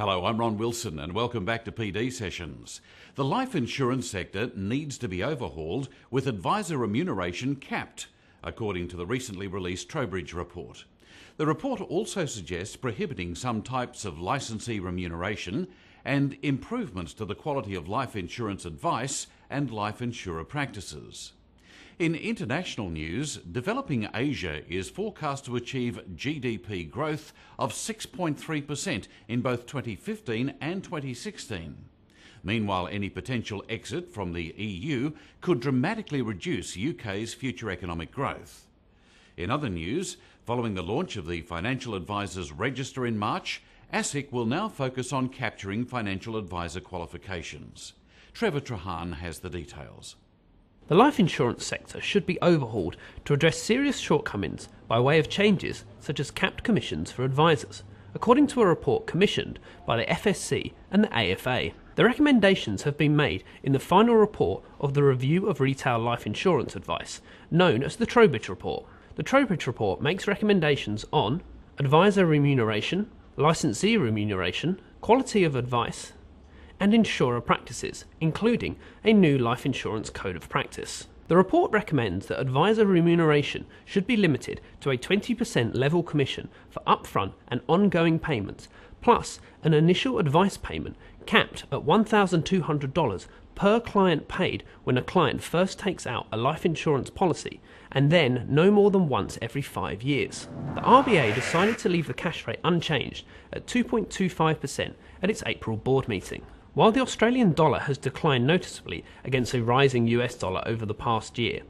Hello, I'm Ron Wilson and welcome back to PD Sessions. The life insurance sector needs to be overhauled with advisor remuneration capped, according to the recently released Trowbridge Report. The report also suggests prohibiting some types of licensee remuneration and improvements to the quality of life insurance advice and life insurer practices. In international news, developing Asia is forecast to achieve GDP growth of 6.3% in both 2015 and 2016. Meanwhile, any potential exit from the EU could dramatically reduce UK's future economic growth. In other news, following the launch of the Financial Advisers Register in March, ASIC will now focus on capturing financial advisor qualifications. Trevor Trahan has the details. The life insurance sector should be overhauled to address serious shortcomings by way of changes such as capped commissions for advisors, according to a report commissioned by the FSC and the AFA. The recommendations have been made in the final report of the Review of Retail Life Insurance Advice, known as the Trowbridge Report. The Trowbridge Report makes recommendations on advisor remuneration, licensee remuneration, quality of advice, and insurer practices, including a new life insurance code of practice. The report recommends that advisor remuneration should be limited to a 20% level commission for upfront and ongoing payments, plus an initial advice payment capped at $1,200 per client paid when a client first takes out a life insurance policy, and then no more than once every 5 years. The RBA decided to leave the cash rate unchanged at 2.25% at its April board meeting. While the Australian dollar has declined noticeably against a rising US dollar over the past year,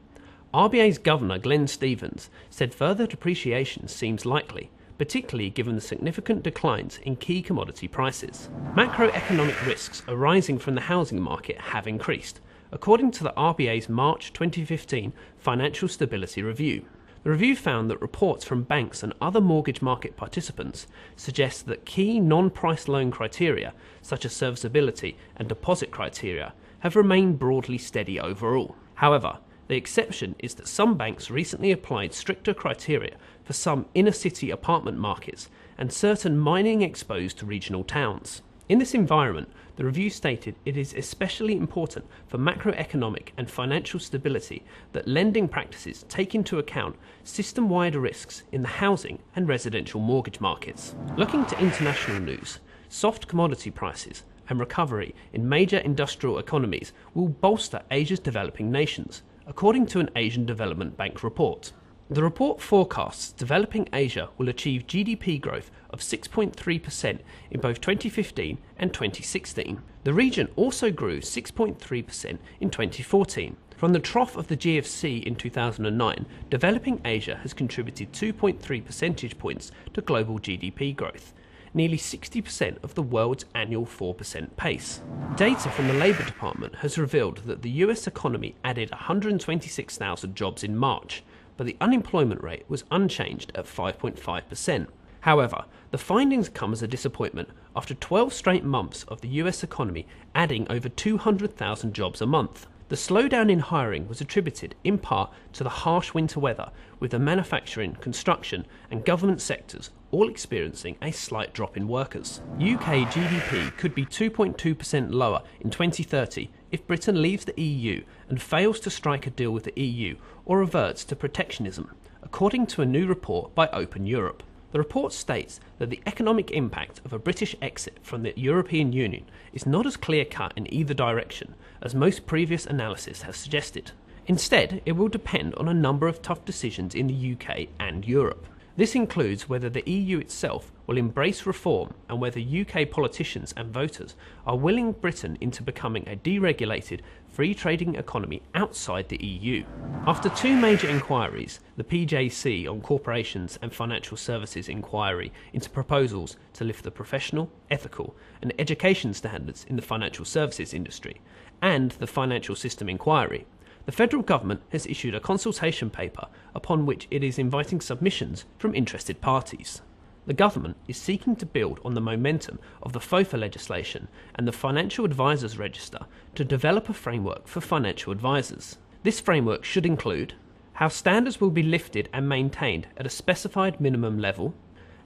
RBA's Governor Glenn Stevens said further depreciation seems likely, particularly given the significant declines in key commodity prices. Macroeconomic risks arising from the housing market have increased, according to the RBA's March 2015 Financial Stability Review. The review found that reports from banks and other mortgage market participants suggest that key non-price loan criteria, such as serviceability and deposit criteria, have remained broadly steady overall. However, the exception is that some banks recently applied stricter criteria for some inner-city apartment markets and certain mining-exposed regional towns. In this environment, the review stated it is especially important for macroeconomic and financial stability that lending practices take into account system-wide risks in the housing and residential mortgage markets. Looking to international news, soft commodity prices and recovery in major industrial economies will bolster Asia's developing nations, according to an Asian Development Bank report. The report forecasts developing Asia will achieve GDP growth of 6.3% in both 2015 and 2016. The region also grew 6.3% in 2014. From the trough of the GFC in 2009, developing Asia has contributed 2.3 percentage points to global GDP growth, nearly 60% of the world's annual 4% pace. Data from the Labour Department has revealed that the US economy added 126,000 jobs in March, but the unemployment rate was unchanged at 5.5%. However, the findings come as a disappointment after 12 straight months of the US economy adding over 200,000 jobs a month. The slowdown in hiring was attributed in part to the harsh winter weather, with the manufacturing, construction and government sectors all experiencing a slight drop in workers. UK GDP could be 2.2% lower in 2030 if Britain leaves the EU and fails to strike a deal with the EU or reverts to protectionism, according to a new report by Open Europe. The report states that the economic impact of a British exit from the European Union is not as clear-cut in either direction as most previous analysis has suggested. Instead, it will depend on a number of tough decisions in the UK and Europe. This includes whether the EU itself will embrace reform and whether UK politicians and voters are willing Britain into becoming a deregulated, free-trading economy outside the EU. After two major inquiries, the PJC on Corporations and Financial Services inquiry into proposals to lift the professional, ethical and education standards in the financial services industry, and the Financial System inquiry, the federal government has issued a consultation paper upon which it is inviting submissions from interested parties. The government is seeking to build on the momentum of the FOFA legislation and the Financial Advisers Register to develop a framework for financial advisors. This framework should include how standards will be lifted and maintained at a specified minimum level,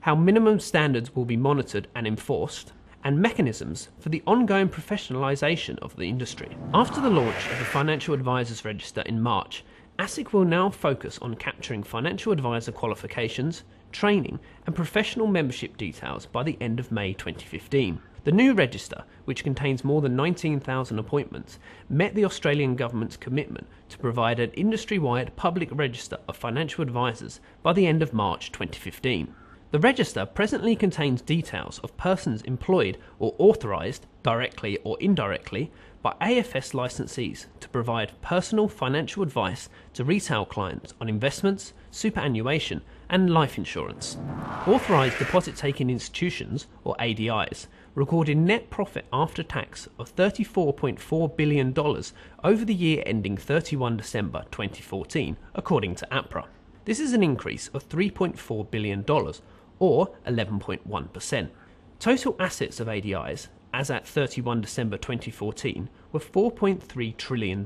how minimum standards will be monitored and enforced, and mechanisms for the ongoing professionalisation of the industry. After the launch of the Financial Advisers Register in March, ASIC will now focus on capturing financial advisor qualifications, training and professional membership details by the end of May 2015. The new register, which contains more than 19,000 appointments, met the Australian government's commitment to provide an industry-wide public register of financial advisors by the end of March 2015. The register presently contains details of persons employed or authorised, directly or indirectly, by AFS licensees to provide personal financial advice to retail clients on investments, superannuation and life insurance. Authorised deposit-taking institutions, or ADIs, recorded net profit after tax of $34.4 billion over the year ending 31 December 2014, according to APRA. This is an increase of $3.4 billion, or 11.1%. Total assets of ADIs, as at 31 December 2014, were $4.3 trillion,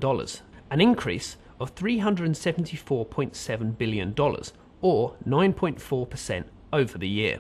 an increase of $374.7 billion, or 9.4% over the year.